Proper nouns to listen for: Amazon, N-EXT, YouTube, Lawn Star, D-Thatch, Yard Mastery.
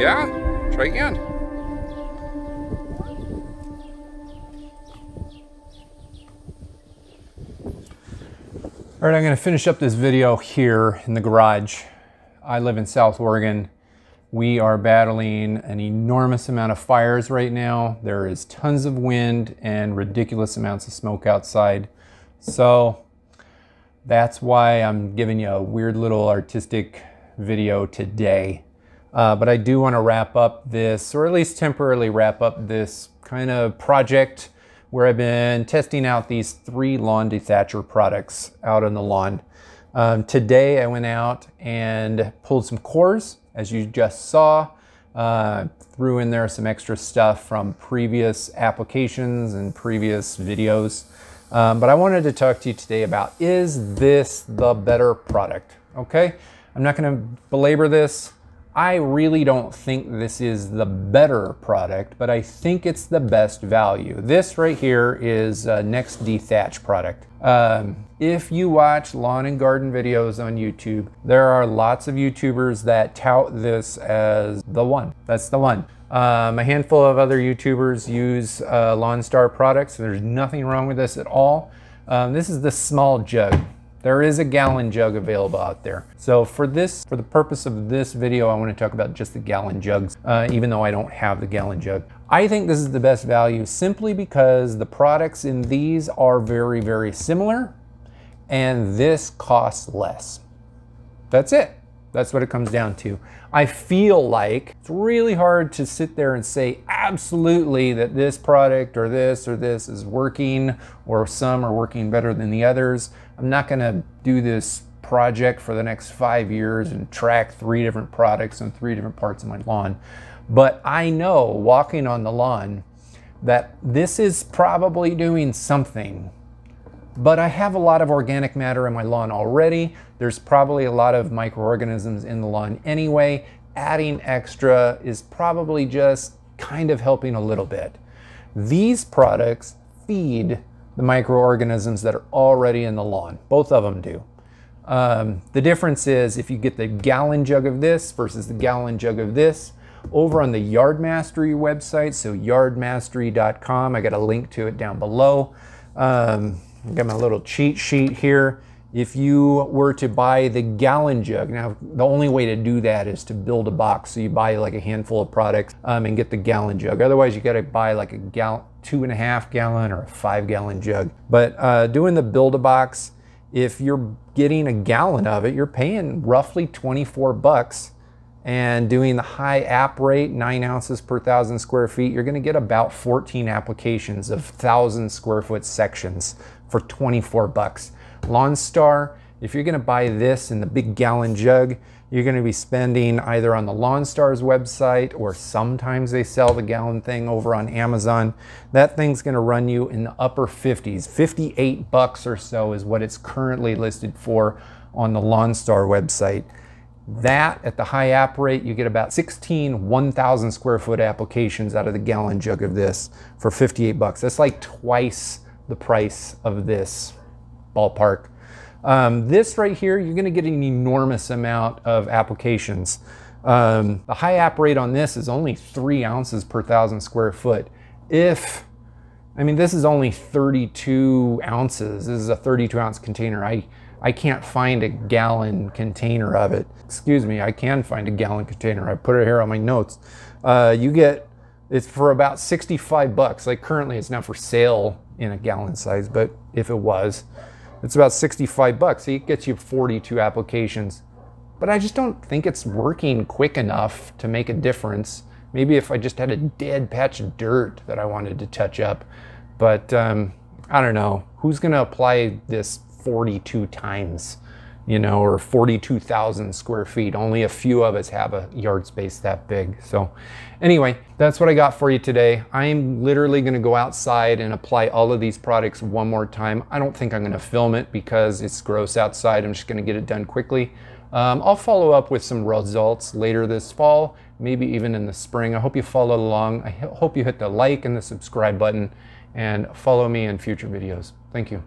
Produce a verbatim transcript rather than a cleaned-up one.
Yeah, try again. All right, I'm gonna finish up this video here in the garage. I live in South Oregon. We are battling an enormous amount of fires right now. There is tons of wind and ridiculous amounts of smoke outside. So that's why I'm giving you a weird little artistic video today. Uh, but I do wanna wrap up this, or at least temporarily wrap up this kind of project where I've been testing out these three lawn dethatcher products out on the lawn. Um, today I went out and pulled some cores, as you just saw, uh, threw in there some extra stuff from previous applications and previous videos. Um, but I wanted to talk to you today about, is this the better product? Okay, I'm not gonna belabor this. I really don't think this is the better product, but I think it's the best value. This right here is uh, N E X T D-Thatch product. Um, if you watch lawn and garden videos on YouTube, there are lots of YouTubers that tout this as the one. That's the one. Um, a handful of other YouTubers use uh, Lawn Star products. So there's nothing wrong with this at all. Um, this is the small jug. There is a gallon jug available out there. So for this, for the purpose of this video, I want to talk about just the gallon jugs, uh, even though I don't have the gallon jug. I think this is the best value simply because the products in these are very, very similar, and this costs less. That's it. That's what it comes down to. I feel like it's really hard to sit there and say absolutely that this product or this or this is working, or some are working better than the others. I'm not gonna do this project for the next five years and track three different products on three different parts of my lawn. But I know walking on the lawn that this is probably doing something. But I have a lot of organic matter in my lawn already. There's probably a lot of microorganisms in the lawn anyway. Adding extra is probably just kind of helping a little bit. These products feed the microorganisms that are already in the lawn. Both of them do. Um, the difference is if you get the gallon jug of this versus the gallon jug of this, over on the Yard Mastery website, so yard mastery dot com, I got a link to it down below. Um, I've got my little cheat sheet here. If you were to buy the gallon jug, now the only way to do that is to build a box. So you buy like a handful of products um, and get the gallon jug. Otherwise you gotta buy like a gallon, two and a half gallon or a five gallon jug. But uh, doing the build a box, if you're getting a gallon of it, you're paying roughly twenty-four bucks, and doing the high app rate, nine ounces per thousand square feet, you're gonna get about fourteen applications of thousand square foot sections for twenty-four bucks. Lawn Star, if you're gonna buy this in the big gallon jug, you're gonna be spending either on the Lawn Star's website, or sometimes they sell the gallon thing over on Amazon. That thing's gonna run you in the upper fifties. fifty-eight bucks or so is what it's currently listed for on the Lawn Star website. That, at the high app rate, you get about sixteen one thousand square foot applications out of the gallon jug of this for fifty-eight bucks. That's like twice the price of this, ballpark. Um, this right here, you're gonna get an enormous amount of applications. Um, the high app rate on this is only three ounces per thousand square foot. If, I mean, this is only thirty-two ounces. This is a thirty-two ounce container. I, I can't find a gallon container of it. Excuse me, I can find a gallon container. I put it here on my notes. Uh, you get, it's for about sixty-five bucks. Like currently it's not for sale in a gallon size, but if it was, it's about sixty-five bucks. So it gets you forty-two applications. But I just don't think it's working quick enough to make a difference. Maybe if I just had a dead patch of dirt that I wanted to touch up. But um, I don't know, who's gonna apply this forty-two times, you know, or forty-two thousand square feet. Only a few of us have a yard space that big. So anyway, that's what I got for you today. I'm literally gonna go outside and apply all of these products one more time. I don't think I'm gonna film it because it's gross outside. I'm just gonna get it done quickly. Um, I'll follow up with some results later this fall, maybe even in the spring. I hope you follow along. I hope you hit the like and the subscribe button, and follow me in future videos. Thank you.